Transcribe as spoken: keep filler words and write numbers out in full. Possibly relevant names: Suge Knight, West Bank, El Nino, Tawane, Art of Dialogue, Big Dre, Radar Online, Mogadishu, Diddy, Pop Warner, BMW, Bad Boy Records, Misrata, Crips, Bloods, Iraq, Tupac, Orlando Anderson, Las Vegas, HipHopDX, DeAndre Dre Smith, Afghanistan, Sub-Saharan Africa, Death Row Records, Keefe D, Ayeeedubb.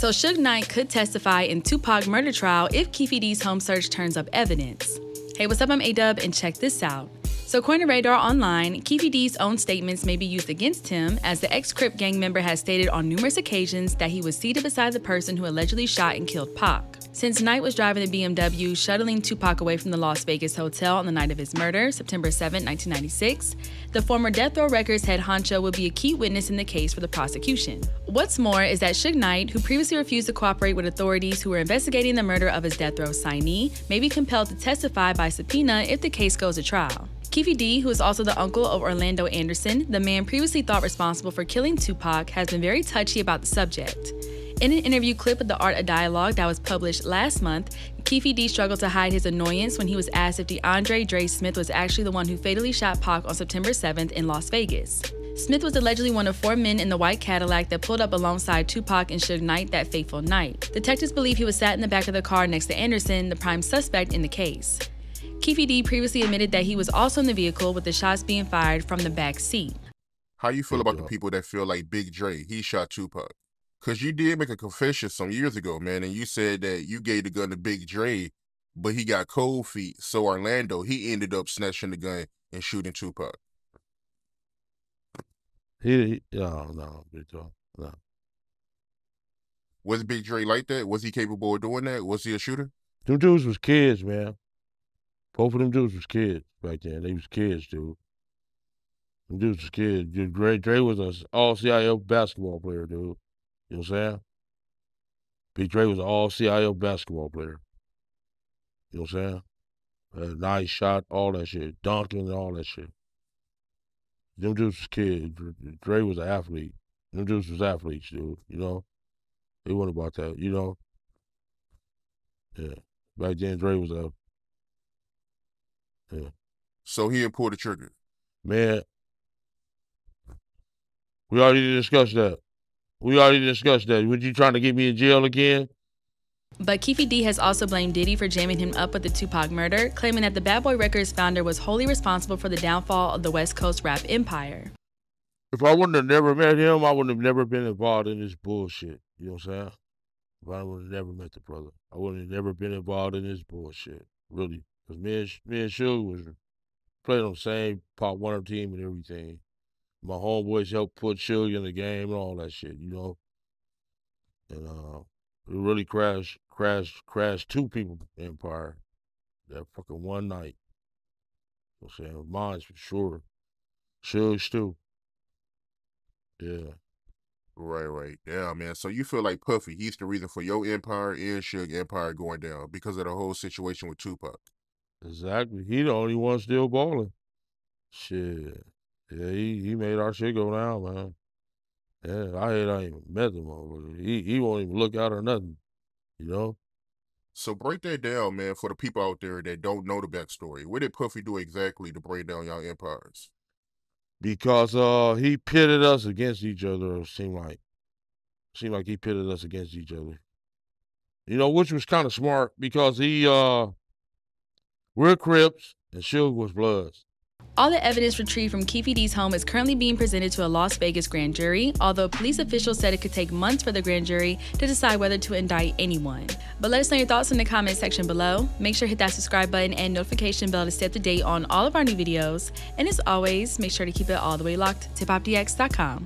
So Suge Knight could testify in Tupac murder trial if Keefe D's home search turns up evidence. Hey, what's up? I'm A-Dub, and check this out. So according to Radar Online, Keefe D's own statements may be used against him, as the ex-Crip gang member has stated on numerous occasions that he was seated beside the person who allegedly shot and killed Pac. Since Knight was driving the B M W, shuttling Tupac away from the Las Vegas hotel on the night of his murder, September seventh, nineteen ninety-six, the former Death Row Records head honcho would be a key witness in the case for the prosecution. What's more is that Suge Knight, who previously refused to cooperate with authorities who were investigating the murder of his Death Row signee, may be compelled to testify by subpoena if the case goes to trial. Keefe D, who is also the uncle of Orlando Anderson, the man previously thought responsible for killing Tupac, has been very touchy about the subject. In an interview clip of the Art of Dialogue that was published last month, Keefe D struggled to hide his annoyance when he was asked if DeAndre Dre Smith was actually the one who fatally shot Pac on September seventh in Las Vegas. Smith was allegedly one of four men in the white Cadillac that pulled up alongside Tupac and Suge Knight that fateful night. Detectives believe he was sat in the back of the car next to Anderson, the prime suspect in the case. Keefe D previously admitted that he was also in the vehicle, with the shots being fired from the back seat. How you feel about the people that feel like Big Dre, he shot Tupac? Because you did make a confession some years ago, man, and you said that you gave the gun to Big Dre, but he got cold feet, so Orlando, he ended up snatching the gun and shooting Tupac. He, he no, no, Big Dre, no. Was Big Dre like that? Was he capable of doing that? Was he a shooter? Them dudes was kids, man. Both of them dudes was kids back then. They was kids, dude. Them dudes was kids. Dude, Dre, Dre was an all-C I O basketball player, dude. You know what I'm saying? Big Dre was an all-C I O basketball player. You know what I'm saying? A nice shot, all that shit. Dunking and all that shit. Them dudes was kids. Dre was an athlete. Them dudes was athletes, dude. You know? They weren't about that, you know? Yeah. Back then, Dre was a... Yeah. So he had pulled the trigger. Man, we already discussed that. We already discussed that. Were you trying to get me in jail again? But Keefe D has also blamed Diddy for jamming him up with the Tupac murder, claiming that the Bad Boy Records founder was wholly responsible for the downfall of the West Coast rap empire. If I wouldn't have never met him, I wouldn't have never been involved in this bullshit. You know what I'm saying? If I would have never met the brother, I wouldn't have never been involved in this bullshit. Really. Because me and, me and Suge was playing on the same Pop Warner team and everything. My homeboys helped put Suge in the game and all that shit, you know? And uh, it really crashed, crashed, crashed two people's empire that fucking one night. You know what I'm saying? Mine's for sure. Suge's too. Yeah. Right, right. Yeah, man. So you feel like Puffy, he's the reason for your empire and Suge's empire going down because of the whole situation with Tupac. Exactly. He the only one still balling. Shit. Yeah, he, he made our shit go down, man. Yeah, I hate I even met the motherfucker. He, he won't even look out or nothing, you know? So break that down, man, for the people out there that don't know the backstory. What did Puffy do exactly to break down y'all empires? Because uh, he pitted us against each other, it seemed like. It seemed like he pitted us against each other. You know, which was kind of smart because he... uh. We're Crips, and Suge was Bloods. All the evidence retrieved from Keefe D's home is currently being presented to a Las Vegas grand jury, although police officials said it could take months for the grand jury to decide whether to indict anyone. But let us know your thoughts in the comment section below. Make sure to hit that subscribe button and notification bell to stay up to date on all of our new videos. And as always, make sure to keep it all the way locked to hip hop D X dot com.